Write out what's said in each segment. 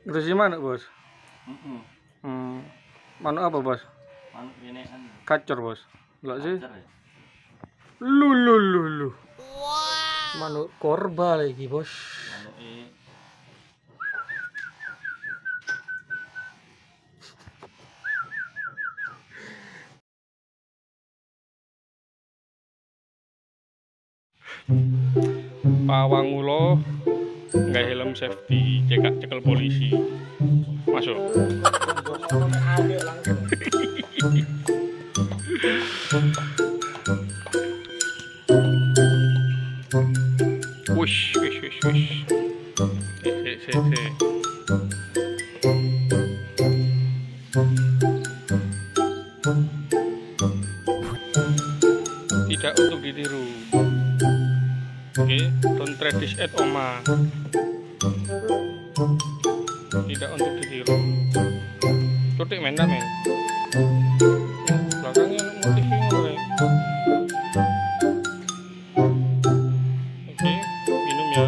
Gerisi manuk, Bos? Manuk apa, Bos? Manuk ini kan kacor, Bos. Enggak sih? Lu. Wow. Manuk korba lagi, Bos. Manuk ini. Pawang ulo nggak helm safety, cekel polisi masuk. Wish. He. Tidak untuk ditiru. Okay. Don't try this at oma. Tidak untuk ditiru. Cutik men, men. Belakangnya motifnya oleh. Okay, minum ya.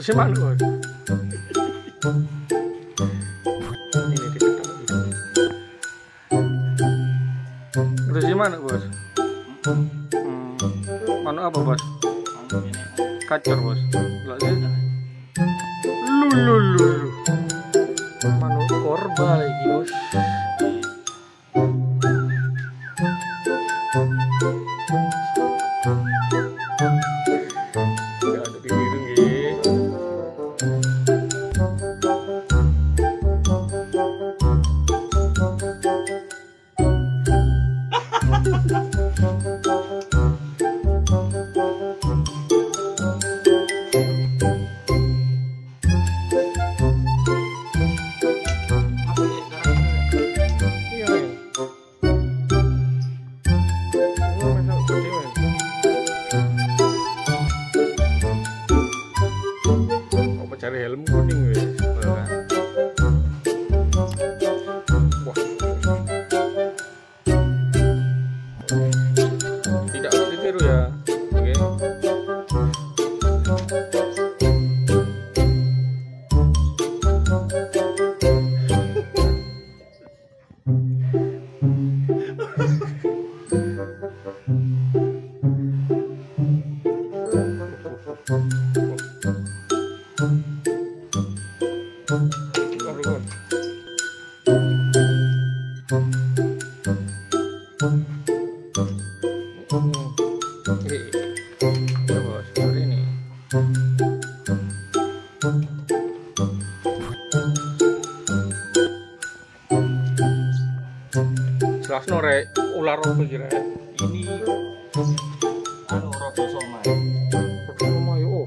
Terus siapa lu? Terus gimana, Bos? Manuk apa, Bos? Kacor, Bos. Enggak sih? Lu. Manuk korba lagi, Bos. cari helm kuning weh. Wah. Tidak boleh ditiru ya. Oke. Jelas norek ular apa kira ini anu rotosoma yo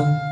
opo